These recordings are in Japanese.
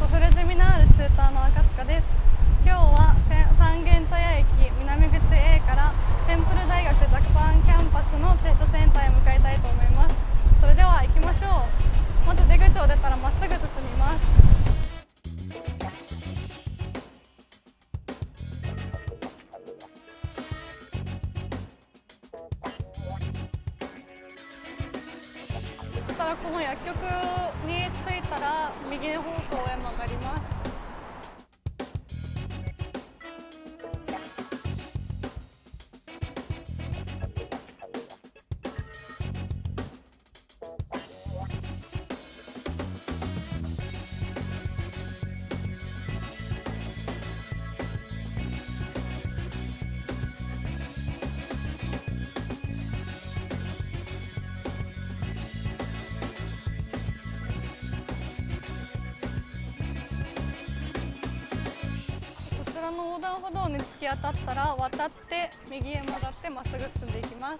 コフレゼミナールチューターの赤塚です。今日は三軒茶屋駅南口 A からテンプル大学ジャパンキャンパスのテストセンターへ向かいたいと思います。それでは行きましょう。まず出口を出たらまっすぐ進みます。この薬局に着いたら右方向へ曲がります。横断歩道に突き当たったら渡って右へ曲がってまっすぐ進んでいきます。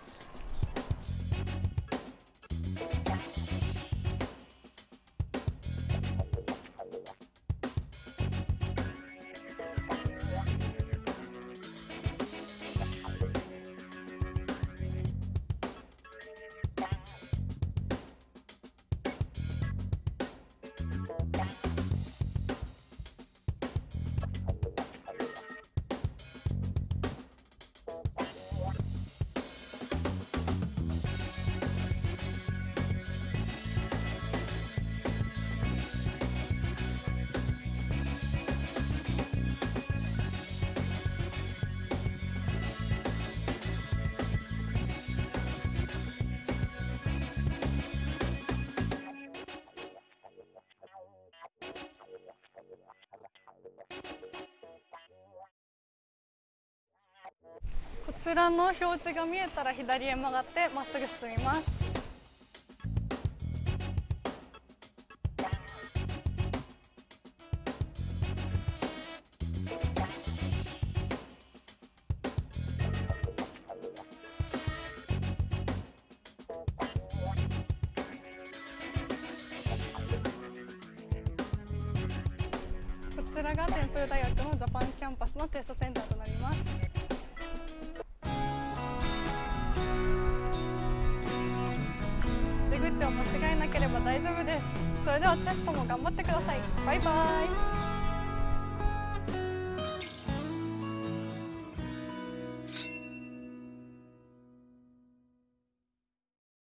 こちらの表示が見えたら左へ曲がってまっすぐ進みます。こちらがテンプル大学のジャパンキャンパスのテストセンターとなります。間違えなければ大丈夫です。それではテストも頑張ってください。バイバイ。